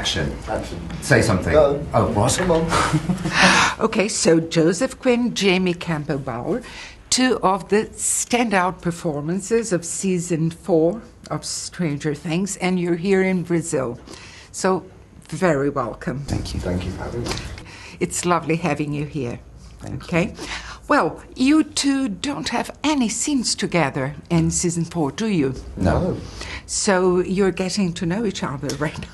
Action. Action. Say something. No. Oh, what? Come on. Okay, so Joseph Quinn, Jamie Campbell Bower, two of the standout performances of season 4 of Stranger Things, and you're here in Brazil. So, very welcome. Thank you. Thank you for having me. It's lovely having you here. Thank you. Well, you two don't have any scenes together in season 4, do you? No. So you're getting to know each other right now.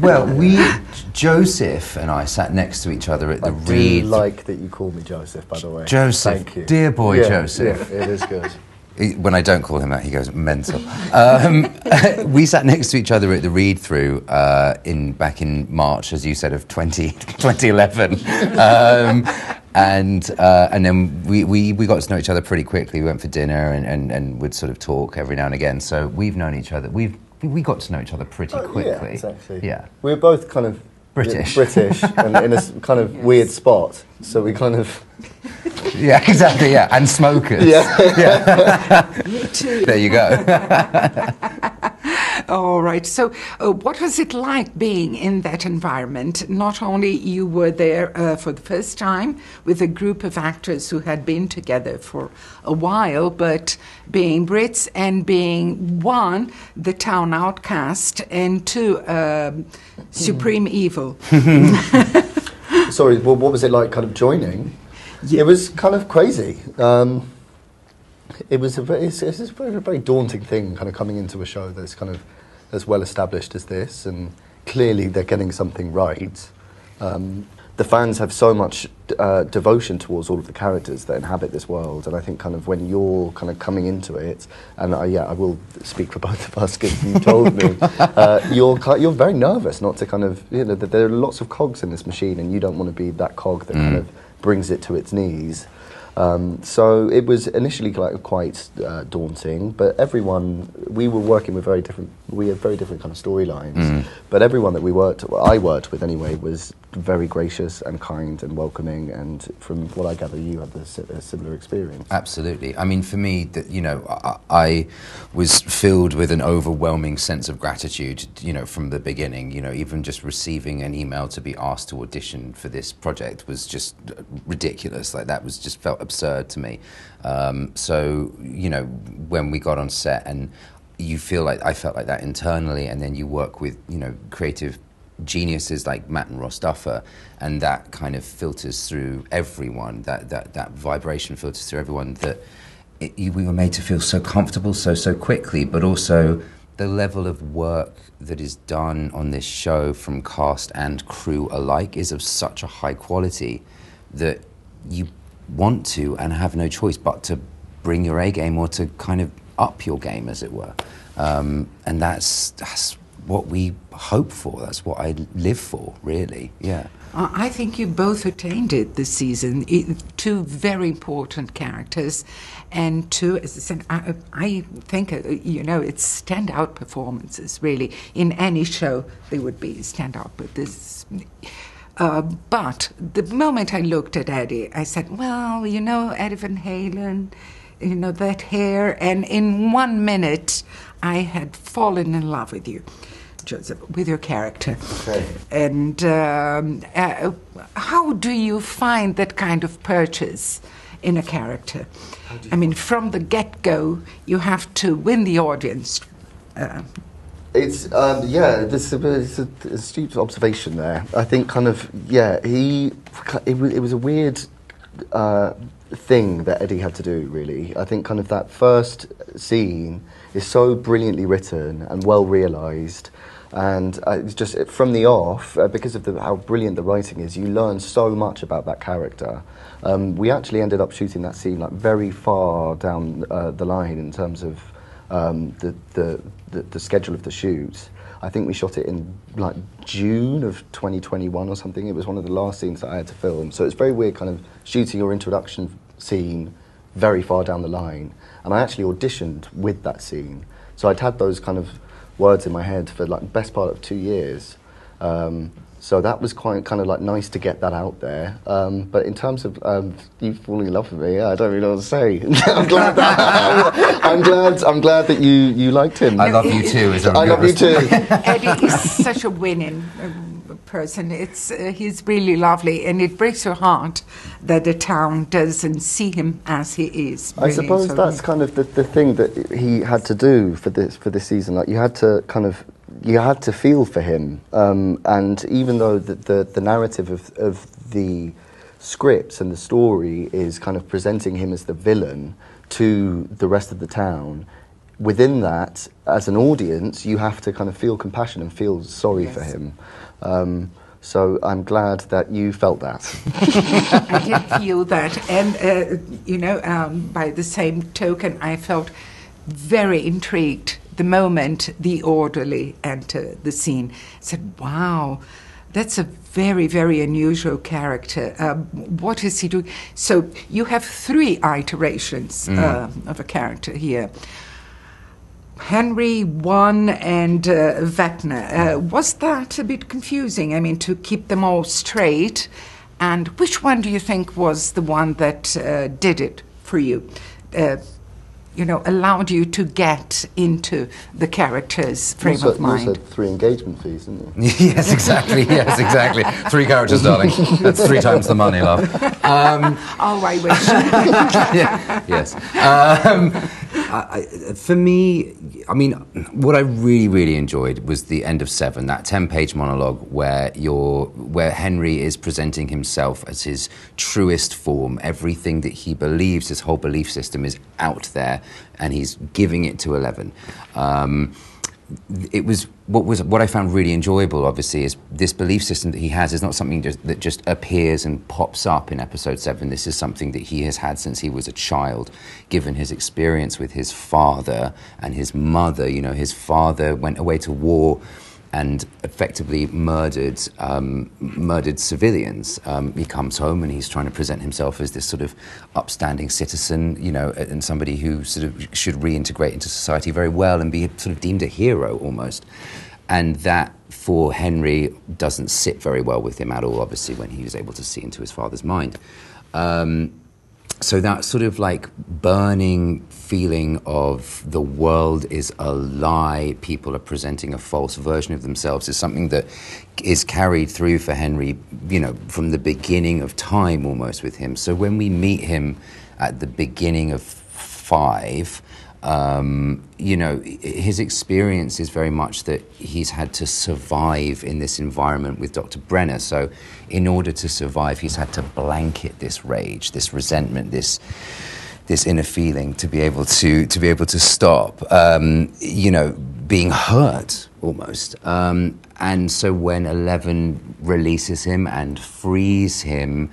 Well, Joseph and I sat next to each other at the read. I like that you call me Joseph, by the way. Joseph, thank you. Dear boy, yeah, Joseph. Yeah, it is good. When I don't call him that, he goes mental. We sat next to each other at the read-through back in March, as you said, of 2011. And then we got to know each other pretty quickly. We went for dinner and would sort of talk every now and again. So we've known each other. We got to know each other pretty quickly. Yeah, exactly. Yeah. We were both kind of British and in a kind of weird spot. So we kind of... Yeah, exactly, yeah. And smokers. Yeah. Me too. There you go. All right. So what was it like being in that environment? Not only you were there for the first time with a group of actors who had been together for a while, but being Brits and being, one, the town outcast, and two, supreme evil. Sorry, well, what was it like kind of joining? Yeah. It was kind of crazy. It was a very, very daunting thing, kind of coming into a show that's kind of as well established as this, and clearly they're getting something right. The fans have so much devotion towards all of the characters that inhabit this world, and I think kind of when you're kind of coming into it, and I will speak for both of us because you told me, you're very nervous not to kind of, you know, there are lots of cogs in this machine and you don't want to be that cog that kind of brings it to its knees. So it was initially like quite daunting, but we were working with very different kind of storylines, but everyone that I worked with anyway, was very gracious and kind and welcoming, and from what I gather you had a similar experience. Absolutely. I mean, for me, I was filled with an overwhelming sense of gratitude, you know, from the beginning. You know, even just receiving an email to be asked to audition for this project was just ridiculous. Like, that was just felt absurd to me. So, you know, when we got on set, and you feel like, I felt like that internally, and then you work with, you know, creative geniuses like Matt and Ross Duffer, and that kind of filters through everyone, that vibration filters through everyone, that we were made to feel so comfortable so quickly, but also the level of work that is done on this show from cast and crew alike is of such a high quality that you want to and have no choice but to bring your A game, or to kind of up your game, as it were. And that's what we hope for. That's what I live for, really. Yeah. I think you both attained it this season. Two very important characters, and two, as I said, I think, you know, it's standout performances, really. In any show, they would be standout, but this... but the moment I looked at Eddie, I said, well, you know, Eddie Van Halen, you know, that hair. And in 1 minute, I had fallen in love with you, Joseph, with your character. Okay. And how do you find that kind of purchase in a character? I mean, from the get-go, you have to win the audience. It's, it's an astute observation there. I think kind of, yeah, it was a weird thing that Eddie had to do, really. I think kind of that first scene is so brilliantly written and well realised, and it's just from the off, because of how brilliant the writing is, you learn so much about that character. We actually ended up shooting that scene like very far down the line in terms of the schedule of the shoot. I think we shot it in like June of 2021 or something. It was one of the last scenes that I had to film. So it's very weird kind of shooting your introduction scene very far down the line. And I actually auditioned with that scene. So I'd had those kind of words in my head for like the best part of 2 years. So that was quite kind of like nice to get that out there. But in terms of you falling in love with me, yeah, I don't really know what to say. I'm glad that you liked him. I love you too. I love you too. Eddie is such a winning person. It's he's really lovely, and it breaks your heart that the town doesn't see him as he is. Really. I suppose so that's kind of the thing that he had to do for this season. Like, you had to kind of feel for him, and even though the narrative of the scripts and the story is kind of presenting him as the villain to the rest of the town, within that, as an audience, you have to kind of feel compassion and feel sorry for him. So I'm glad that you felt that. I did feel that. And, you know, by the same token, I felt very intrigued the moment the orderly entered the scene. I said, wow, that's a very, very unusual character. What is he doing? So you have three iterations of a character here. Henry, one, and Vekna. Was that a bit confusing? I mean, to keep them all straight. And which one do you think was the one that did it for you? You know, allowed you to get into the character's frame of mind. You said 3 engagement fees, didn't you? Yes, exactly. Yes, exactly. 3 characters, darling. That's 3 times the money, love. Oh, I wish. Yeah, yes. For me, I mean, what I really, really enjoyed was the end of 7, that 10-page monologue where Henry is presenting himself as his truest form. Everything that he believes, his whole belief system, is out there, and he's giving it to 11. It was what I found really enjoyable, obviously, is this belief system that he has is not something that just appears and pops up in episode 7. This is something that he has had since he was a child, given his experience with his father and his mother. You know, his father went away to war and effectively murdered civilians. He comes home and he's trying to present himself as this sort of upstanding citizen, you know, and somebody who sort of should reintegrate into society very well and be sort of deemed a hero almost. And that, for Henry, doesn't sit very well with him at all, obviously, when he was able to see into his father's mind. So that sort of like burning feeling of the world is a lie, people are presenting a false version of themselves, is something that is carried through for Henry, you know, from the beginning of time almost with him. So when we meet him at the beginning of 5, you know, his experience is very much that he's had to survive in this environment with Dr. Brenner. So in order to survive, he's had to blanket this rage, this resentment, this inner feeling to be able to stop, you know, being hurt almost. And so when 11 releases him and frees him,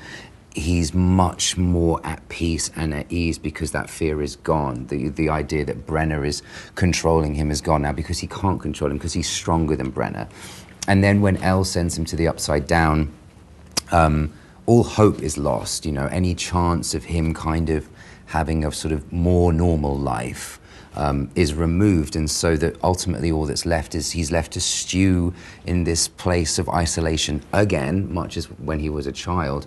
he's much more at peace and at ease because that fear is gone. The idea that Brenner is controlling him is gone now because he can't control him because he's stronger than Brenner. And then when Elle sends him to the Upside Down, all hope is lost. You know, any chance of him kind of having a sort of more normal life is removed, and so that ultimately all that's left is he's left to stew in this place of isolation again, much as when he was a child,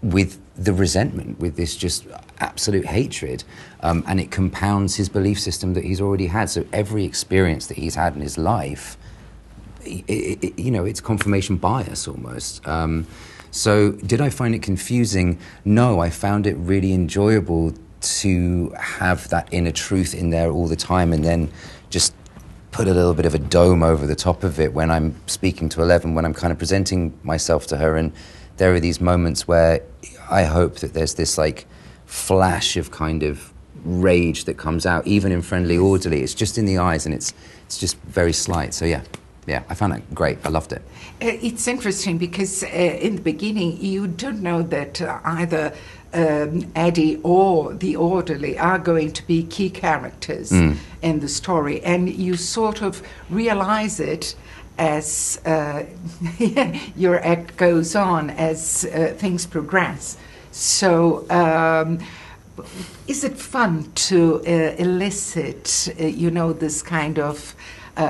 with the resentment, with this just absolute hatred, and it compounds his belief system that he's already had. So every experience that he's had in his life, you know, it's confirmation bias almost. So did I find it confusing? No, I found it really enjoyable to have that inner truth in there all the time and then just put a little bit of a dome over the top of it when I'm speaking to 11, when I'm kind of presenting myself to her. And there are these moments where I hope that there's this like flash of kind of rage that comes out, even in friendly orderly. It's just in the eyes and it's just very slight. So yeah, I found that great. I loved it. It's interesting because in the beginning you don't know that either Eddie or the orderly are going to be key characters in the story, and you sort of realize it as your act goes on, as things progress. So is it fun to elicit, you know, this kind of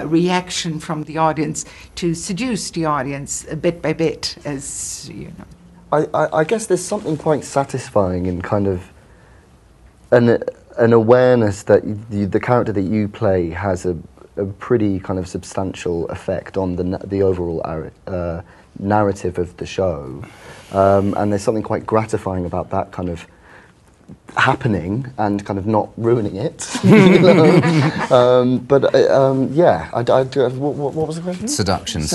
reaction from the audience, to seduce the audience bit by bit, as, you know? I guess there's something quite satisfying in kind of an awareness that the character that you play has a pretty kind of substantial effect on the overall narrative of the show. And there's something quite gratifying about that kind of happening and kind of not ruining it. Yeah, what was the question? Seduction. Is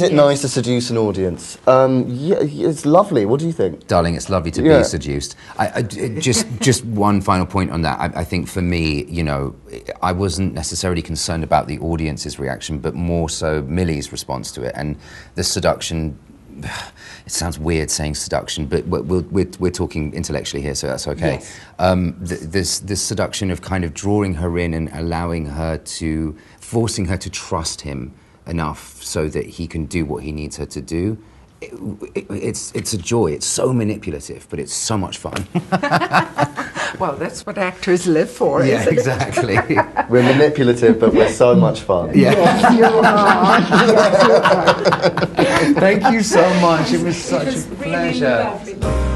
it nice to seduce an audience? Yeah, it's lovely. What do you think? Darling, it's lovely to be seduced. Just one final point on that. I think for me, you know, I wasn't necessarily concerned about the audience's reaction, but more so Millie's response to it. And the seduction... It sounds weird saying seduction, but we're talking intellectually here, so that's okay. Yes. This seduction of kind of drawing her in and allowing her to, forcing her to trust him enough so that he can do what he needs her to do. It's a joy. It's so manipulative, but it's so much fun. Well, that's what actors live for, yeah, isn't exactly. It? We're manipulative, but we're so much fun. Yeah. Yes, you are. Yes, you are. Thank you so much. It was such a pleasure. Really lovely.